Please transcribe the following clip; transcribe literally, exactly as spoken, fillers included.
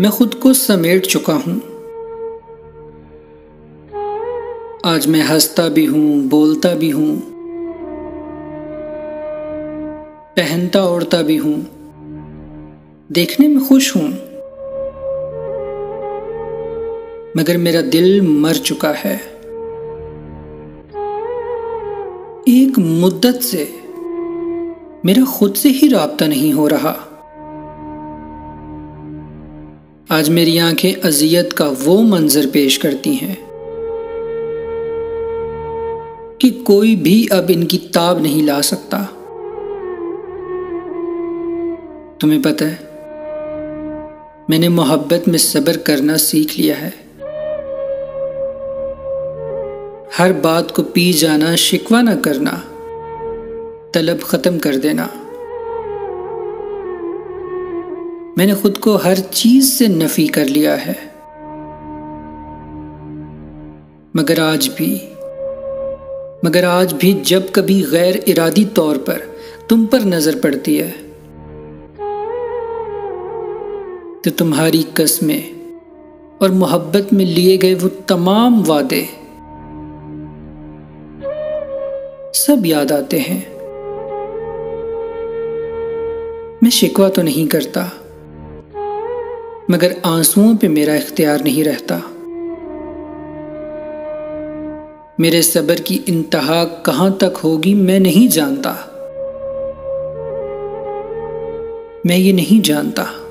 मैं खुद को समेट चुका हूं। आज मैं हंसता भी हूं, बोलता भी हूं, पहनता ओढ़ता भी हूं, देखने में खुश हूं, मगर मेरा दिल मर चुका है। एक मुद्दत से मेरा खुद से ही राब्ता नहीं हो रहा। आज मेरी आंखें अज़ियत का वो मंजर पेश करती हैं कि कोई भी अब इनकी ताब नहीं ला सकता। तुम्हें पता है, मैंने मोहब्बत में सब्र करना सीख लिया है। हर बात को पी जाना, शिकवा न करना, तलब ख़त्म कर देना। मैंने खुद को हर चीज से नफी कर लिया है, मगर आज भी मगर आज भी जब कभी गैर इरादी तौर पर तुम पर नजर पड़ती है तो तुम्हारी कस्में और मोहब्बत में लिए गए वो तमाम वादे सब याद आते हैं। मैं शिकवा तो नहीं करता, मगर आंसुओं पे मेरा इख्तियार नहीं रहता। मेरे सब्र की इंतहा कहाँ तक होगी मैं नहीं जानता मैं ये नहीं जानता।